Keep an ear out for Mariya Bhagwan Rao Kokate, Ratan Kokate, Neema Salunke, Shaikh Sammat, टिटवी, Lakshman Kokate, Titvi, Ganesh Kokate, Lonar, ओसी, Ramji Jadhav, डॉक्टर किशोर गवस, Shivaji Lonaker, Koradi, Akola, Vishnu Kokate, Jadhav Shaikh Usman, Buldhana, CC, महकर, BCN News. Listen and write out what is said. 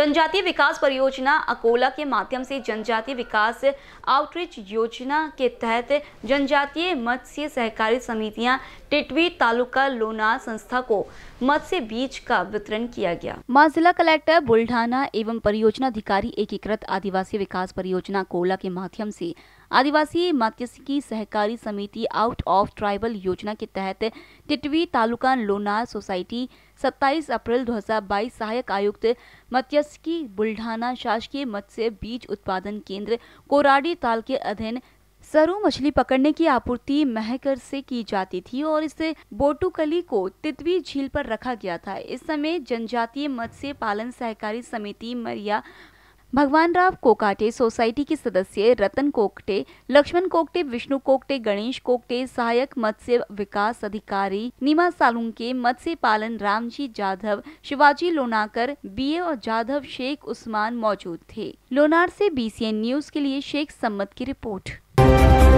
जनजातीय विकास परियोजना अकोला के माध्यम से जनजातीय विकास आउटरीच योजना के तहत जनजातीय मत्स्य सहकारी समितियां टिटवी तालुका लोनार संस्था को मत्स्य बीज का वितरण किया गया। जिला कलेक्टर बुल्ढाना एवं परियोजना अधिकारी एकीकृत आदिवासी विकास परियोजना अकोला के माध्यम से आदिवासी मात्स्यिकी सहकारी समिति आउट ऑफ ट्राइबल योजना के तहत टिटवी तालुका लोनार सोसाइटी 27 अप्रैल 2022 सहायक आयुक्त मात्स्यिकी बुल्ढाना शासकीय मत्स्य बीज उत्पादन केंद्र कोराडी ताल के अधीन सरू मछली पकड़ने की आपूर्ति महकर से की जाती थी और इस बोटुकली को तितवी झील पर रखा गया था। इस समय जनजातीय मत्स्य पालन सहकारी समिति मरिया भगवान राव कोकाटे सोसाइटी के सदस्य रतन कोकटे, लक्ष्मण कोकटे, विष्णु कोकटे, गणेश कोकटे, सहायक मत्स्य विकास अधिकारी नीमा सालुंके, मत्स्य पालन रामजी जाधव, शिवाजी लोनाकर, बीए और जाधव शेख उस्मान मौजूद थे। लोनार से बीसीएन न्यूज के लिए शेख सम्मत की रिपोर्ट।